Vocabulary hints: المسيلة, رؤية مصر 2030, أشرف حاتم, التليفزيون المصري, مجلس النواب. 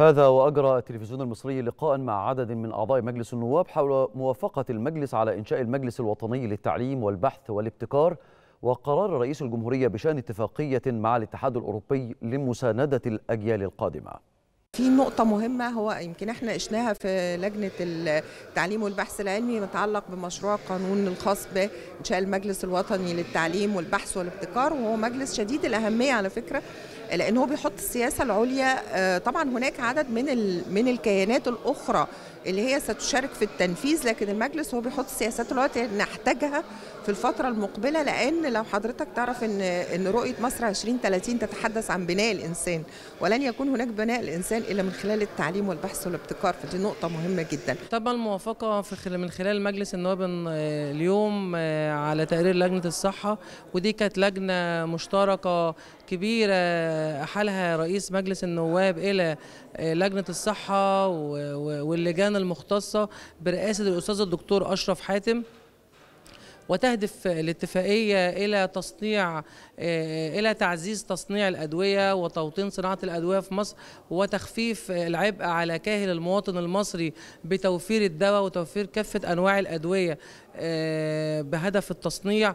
هذا وأجرى التلفزيون المصري لقاء مع عدد من أعضاء مجلس النواب حول موافقة المجلس على إنشاء المجلس الوطني للتعليم والبحث والابتكار، وقرار رئيس الجمهورية بشأن اتفاقية مع الاتحاد الأوروبي لمساندة الأجيال القادمة. في نقطة مهمة هو يمكن احنا قشناها في لجنة التعليم والبحث العلمي متعلق بمشروع قانون الخاص بإنشاء المجلس الوطني للتعليم والبحث والابتكار، وهو مجلس شديد الأهمية على فكرة، لأنه بيحط السياسة العليا. طبعا هناك عدد من الكيانات الأخرى اللي هي ستشارك في التنفيذ، لكن المجلس هو بيحط السياسات العليا اللي نحتاجها في الفترة المقبلة، لأن لو حضرتك تعرف إن رؤية مصر 2030 تتحدث عن بناء الإنسان، ولن يكون هناك بناء الإنسان إلا من خلال التعليم والبحث والابتكار، فدي نقطة مهمة جدا. طبعا الموافقة من خلال مجلس النواب اليوم على تقرير لجنة الصحة، ودي كانت لجنة مشتركة كبيرة أحالها رئيس مجلس النواب إلى لجنة الصحة واللجان المختصة برئاسة الأستاذ الدكتور أشرف حاتم، وتهدف الاتفاقية إلى تعزيز تصنيع الأدوية وتوطين صناعة الأدوية في مصر، وتخفيف العبء على كاهل المواطن المصري بتوفير الدواء وتوفير كافة أنواع الأدوية بهدف التصنيع